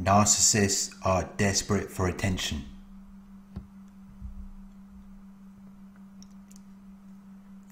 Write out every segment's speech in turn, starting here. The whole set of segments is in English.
Narcissists are desperate for attention.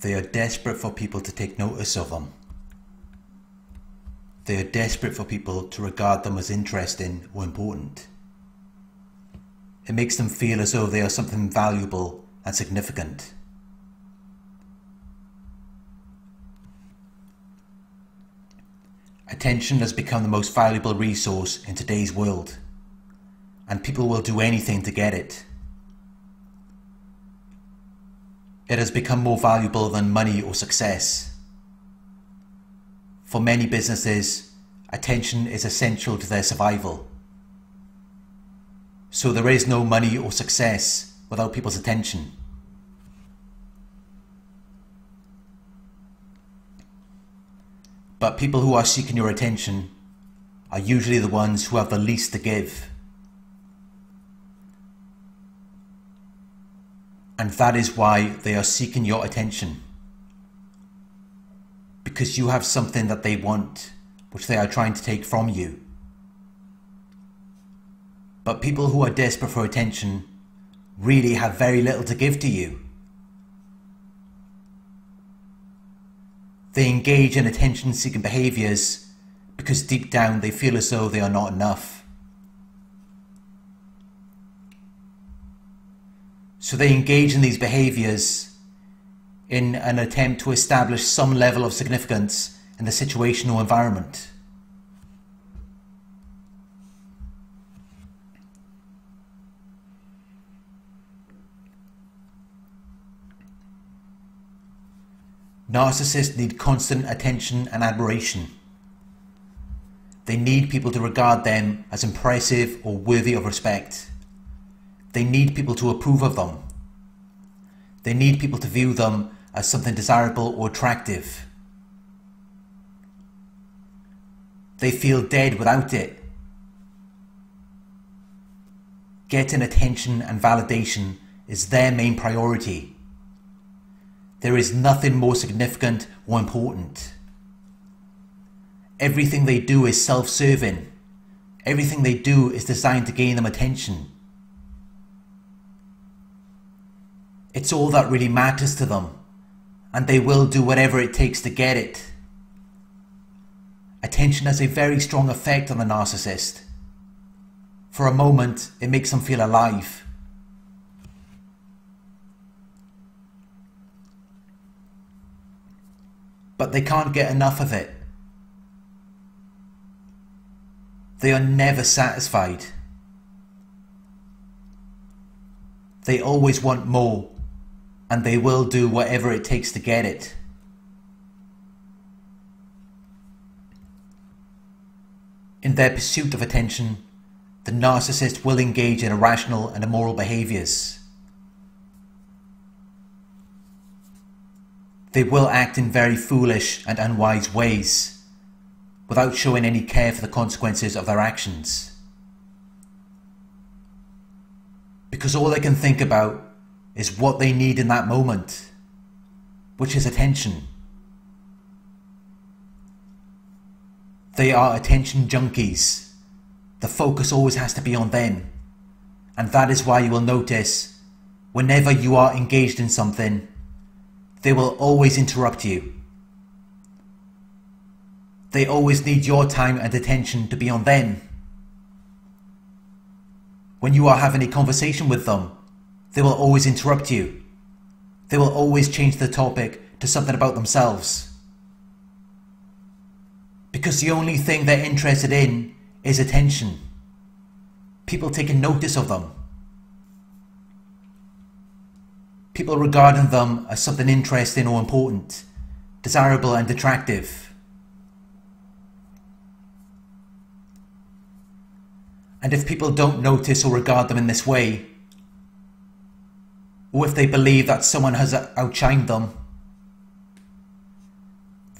They are desperate for people to take notice of them. They are desperate for people to regard them as interesting or important. It makes them feel as though they are something valuable and significant. Attention has become the most valuable resource in today's world, and people will do anything to get it. It has become more valuable than money or success. For many businesses, attention is essential to their survival. So there is no money or success without people's attention. But people who are seeking your attention are usually the ones who have the least to give. And that is why they are seeking your attention. Because you have something that they want, which they are trying to take from you. But people who are desperate for attention really have very little to give to you. They engage in attention-seeking behaviors because deep down they feel as though they are not enough. So they engage in these behaviors in an attempt to establish some level of significance in the situation or environment. Narcissists need constant attention and admiration. They need people to regard them as impressive or worthy of respect. They need people to approve of them. They need people to view them as something desirable or attractive. They feel dead without it. Getting attention and validation is their main priority. There is nothing more significant or important. Everything they do is self-serving. Everything they do is designed to gain them attention. It's all that really matters to them, and they will do whatever it takes to get it. Attention has a very strong effect on the narcissist. For a moment, it makes them feel alive. But they can't get enough of it. They are never satisfied. They always want more, and they will do whatever it takes to get it. In their pursuit of attention, the narcissist will engage in irrational and immoral behaviors. They will act in very foolish and unwise ways, without showing any care for the consequences of their actions. Because all they can think about is what they need in that moment, which is attention. They are attention junkies. The focus always has to be on them. And that is why you will notice, whenever you are engaged in something, they will always interrupt you. They always need your time and attention to be on them. When you are having a conversation with them, they will always interrupt you. They will always change the topic to something about themselves. Because the only thing they're interested in is attention. People taking notice of them. People regarding them as something interesting or important, desirable and attractive. And if people don't notice or regard them in this way, or if they believe that someone has outshined them,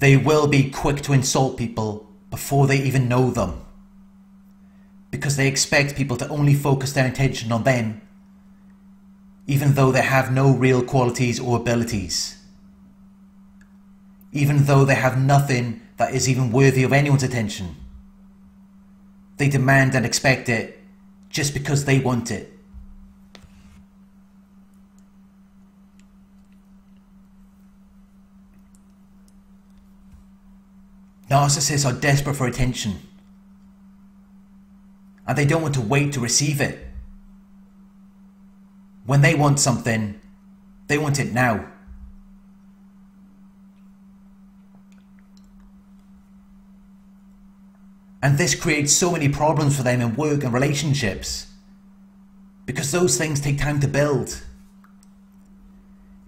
they will be quick to insult people before they even know them, because they expect people to only focus their attention on them, even though they have no real qualities or abilities. Even though they have nothing that is even worthy of anyone's attention. They demand and expect it just because they want it. Narcissists are desperate for attention, and they don't want to wait to receive it. When they want something, they want it now. And this creates so many problems for them in work and relationships, because those things take time to build.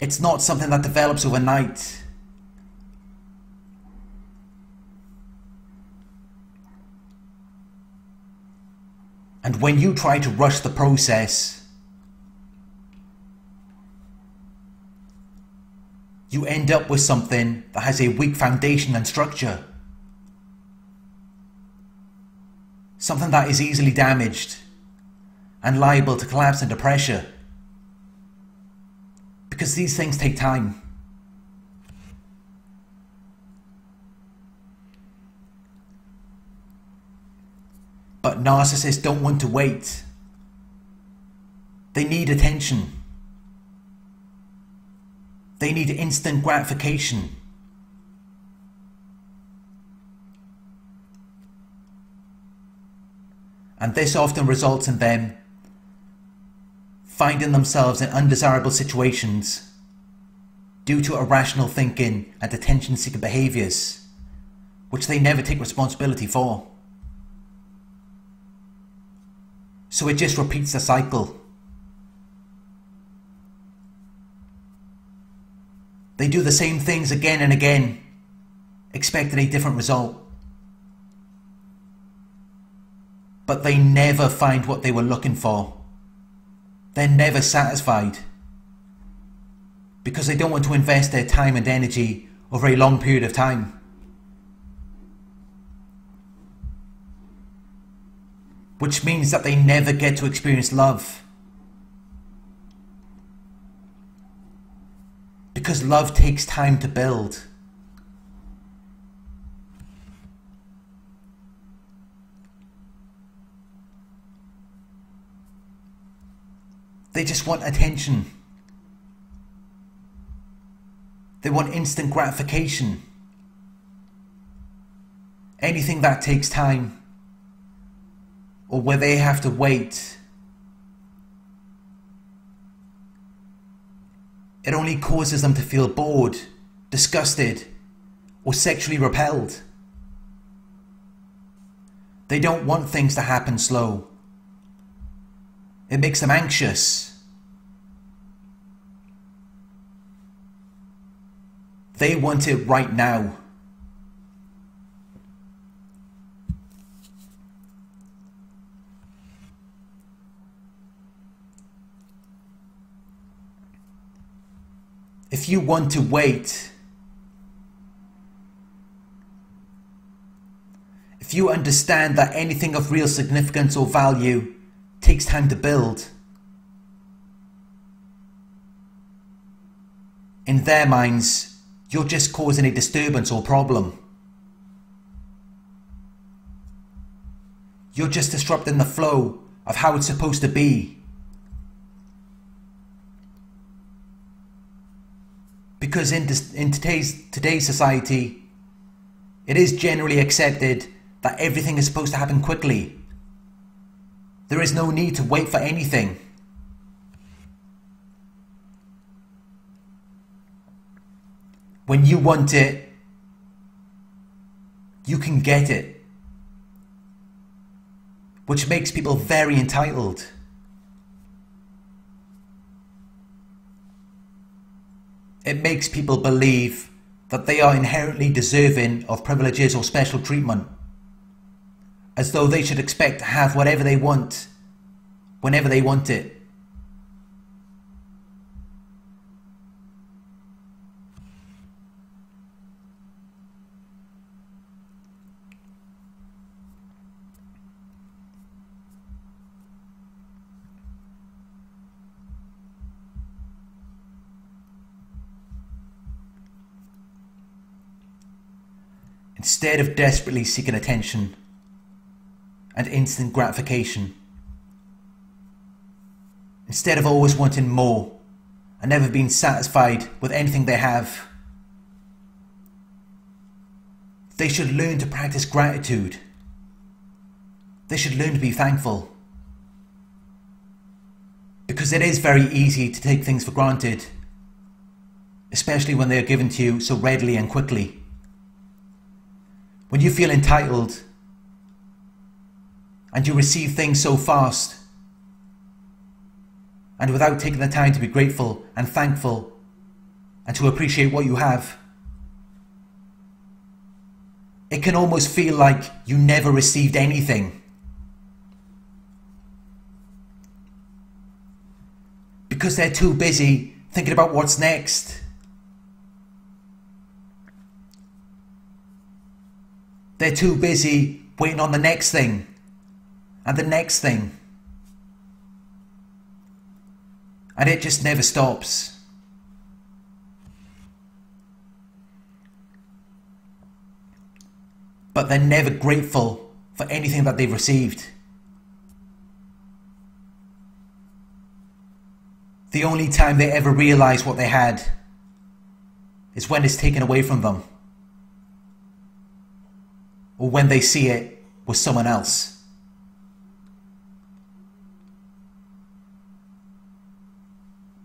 It's not something that develops overnight. And when you try to rush the process, you end up with something that has a weak foundation and structure. Something that is easily damaged and liable to collapse under pressure, because these things take time. But narcissists don't want to wait. They need attention. They need instant gratification. And this often results in them finding themselves in undesirable situations due to irrational thinking and attention-seeking behaviors, which they never take responsibility for. So it just repeats the cycle. They do the same things again and again, expecting a different result. But they never find what they were looking for. They're never satisfied, because they don't want to invest their time and energy over a long period of time, which means that they never get to experience love, because love takes time to build. They just want attention. They want instant gratification. Anything that takes time, or where they have to wait, it only causes them to feel bored, disgusted, or sexually repelled. They don't want things to happen slow. It makes them anxious. They want it right now. If you want to wait, if you understand that anything of real significance or value takes time to build, in their minds, you're just causing a disturbance or problem. You're just disrupting the flow of how it's supposed to be, because in today's society, it is generally accepted that everything is supposed to happen quickly. There is no need to wait for anything. When you want it, you can get it, which makes people very entitled. It makes people believe that they are inherently deserving of privileges or special treatment, as though they should expect to have whatever they want, whenever they want it. Instead of desperately seeking attention and instant gratification. Instead of always wanting more and never being satisfied with anything they have, they should learn to practice gratitude. They should learn to be thankful. Because it is very easy to take things for granted, especially when they are given to you so readily and quickly. When you feel entitled and you receive things so fast and without taking the time to be grateful and thankful and to appreciate what you have, it can almost feel like you never received anything. Because they're too busy thinking about what's next. They're too busy waiting on the next thing and the next thing. And it just never stops. But they're never grateful for anything that they've received. The only time they ever realize what they had is when it's taken away from them, or when they see it with someone else.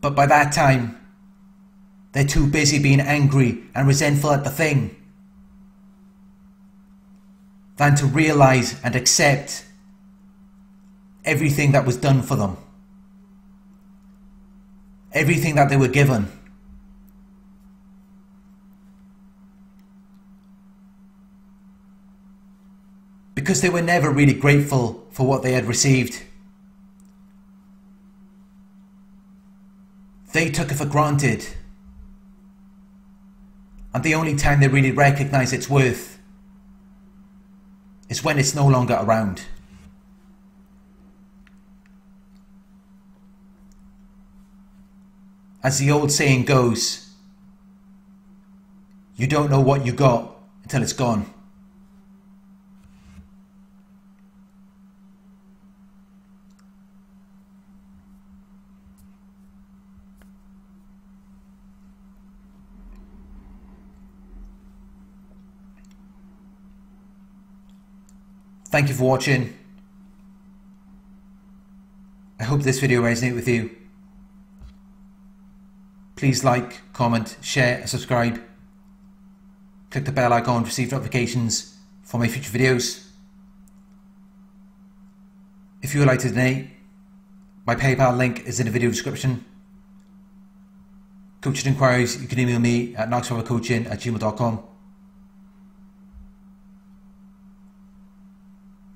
But by that time, they're too busy being angry and resentful at the thing than to realize and accept everything that was done for them, everything that they were given. Because they were never really grateful for what they had received. They took it for granted, and the only time they really recognize its worth is when it's no longer around. As the old saying goes, you don't know what you got until it's gone. Thank you for watching. I hope this video resonated with you. Please like, comment, share and subscribe. Click the bell icon to receive notifications for my future videos. If you would like to donate, my PayPal link is in the video description. Coaching inquiries, you can email me at knoxwellcoaching@gmail.com.